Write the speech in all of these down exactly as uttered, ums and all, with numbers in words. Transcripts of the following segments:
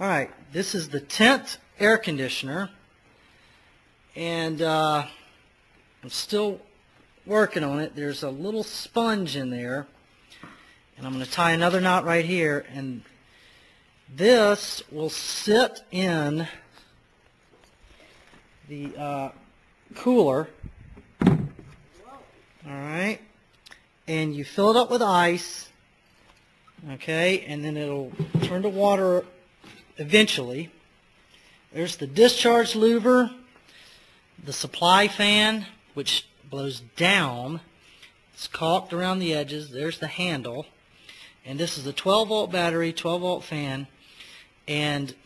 All right, this is the tenth air conditioner, and uh, I'm still working on it. There's a little sponge in there, and I'm going to tie another knot right here, and this will sit in the uh, cooler. All right, and you fill it up with ice, okay, and then it'll turn to water eventually. There's the discharge louver, the supply fan, which blows down. It's caulked around the edges. There's the handle, and this is a twelve volt battery, twelve volt fan, and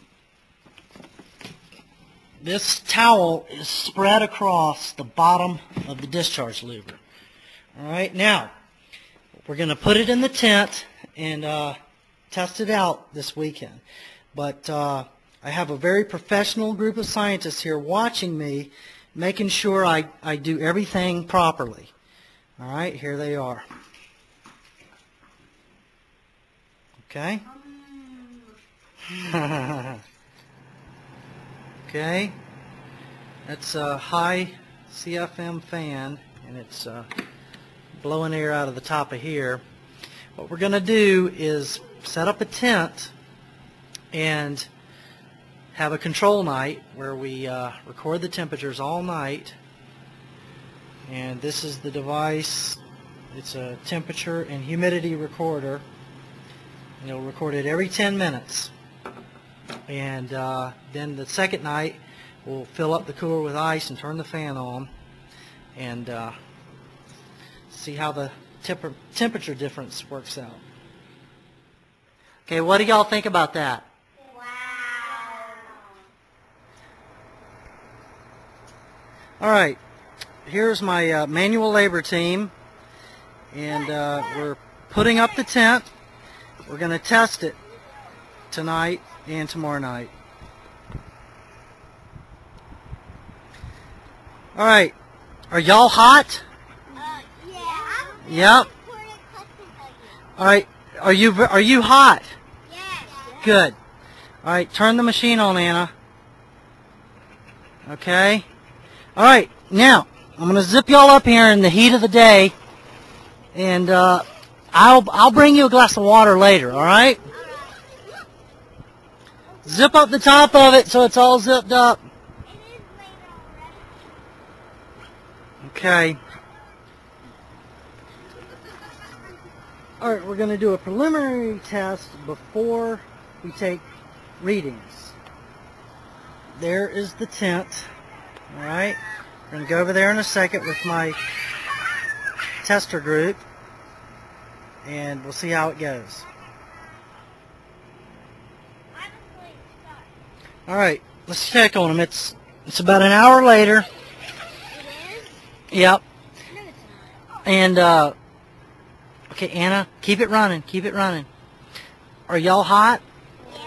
this towel is spread across the bottom of the discharge louver. All right, now we're going to put it in the tent and uh, test it out this weekend. But uh, I have a very professional group of scientists here watching me, making sure I, I do everything properly. All right, here they are. Okay. Okay. That's a high C F M fan, and it's uh, blowing air out of the top of here. What we're going to do is set up a tent and have a control night where we uh, record the temperatures all night. And this is the device. It's a temperature and humidity recorder, and it'll record it every ten minutes. And uh, then the second night we'll fill up the cooler with ice and turn the fan on and uh, see how the temp temperature difference works out. Okay, what do y'all think about that? All right, here's my uh, manual labor team, and uh, we're putting up the tent. We're going to test it tonight and tomorrow night. All right, are y'all hot? Uh, yeah. Yep. All right, are you are you hot? Yes. Good. All right, turn the machine on, Anna. Okay. All right, now I'm going to zip y'all up here in the heat of the day, and uh, I'll I'll bring you a glass of water later. All right? Zip up the top of it so it's all zipped up. Okay. All right, we're going to do a preliminary test before we take readings. There is the tent. All right, we're going to go over there in a second with my tester group, and we'll see how it goes. All right, let's check on them. It's it's about an hour later. It is? Yep. And uh, okay, Anna, keep it running, keep it running. Are y'all hot? Yeah.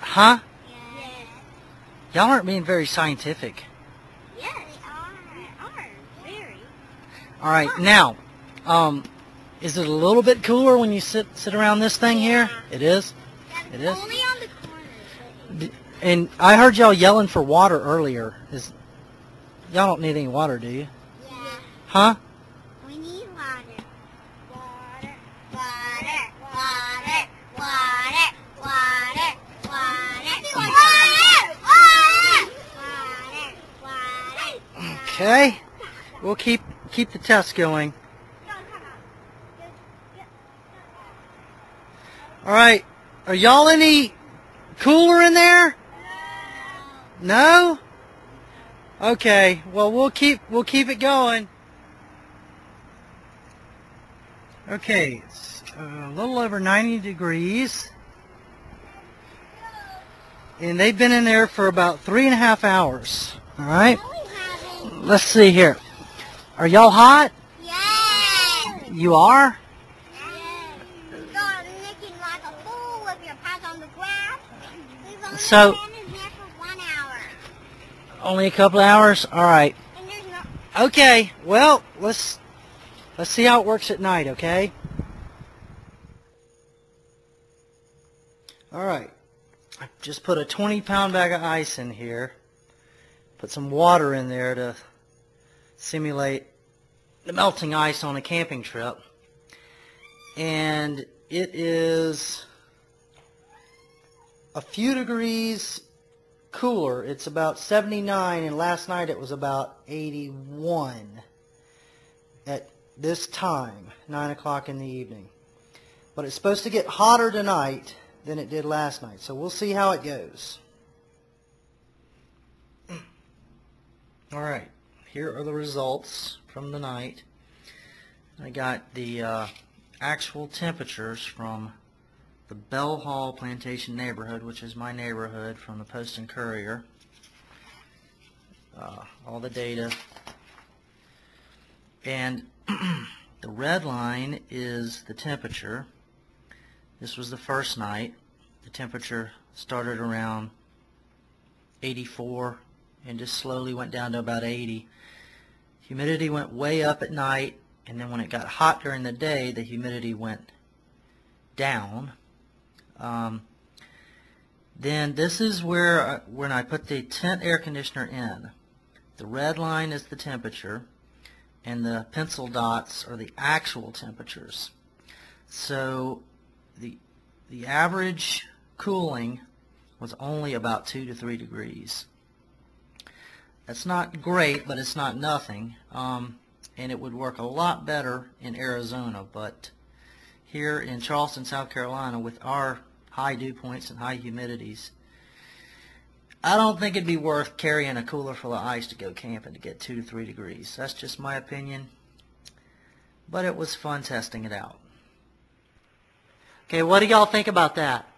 Huh? Yeah. Y'all aren't being very scientific. All right, now, um, is it a little bit cooler when you sit sit around this thing here? It is? It is? Only on the corners. And I heard y'all yelling for water earlier. Is y'all don't need any water, do you? Yeah. Huh? We need water. Water, water, water, water, water, water, water, water, water, water. Okay, we'll keep... Keep the test going. All right. Are y'all any cooler in there? No. No? Okay. Well, we'll keep we'll keep it going. Okay. It's a little over ninety degrees, and they've been in there for about three and a half hours. All right. Let's see here. Are y'all hot? Yes. You are? Yes. So, only a couple of hours? All right. Okay. Well, let's let's see how it works at night, okay? All right. Just put a twenty pound bag of ice in here, put some water in there to simulate the melting ice on a camping trip, and it is a few degrees cooler. It's about seventy-nine, and last night it was about eighty-one at this time, nine o'clock in the evening. But it's supposed to get hotter tonight than it did last night, so we'll see how it goes. Alright, here are the results from the night. I got the uh, actual temperatures from the Bell Hall Plantation neighborhood, which is my neighborhood, from the Post and Courier. Uh, all the data. And the red line is the temperature. This was the first night. The temperature started around eighty-four and just slowly went down to about eighty. Humidity went way up at night, and then when it got hot during the day, the humidity went down. Um, then this is where I, when I put the tent air conditioner in. The red line is the temperature, and the pencil dots are the actual temperatures. So the the average cooling was only about two to three degrees. That's not great, but it's not nothing, um, and it would work a lot better in Arizona. But here in Charleston, South Carolina, with our high dew points and high humidities, I don't think it'd be worth carrying a cooler full of ice to go camping to get two to three degrees. That's just my opinion, but it was fun testing it out. Okay, what do y'all think about that?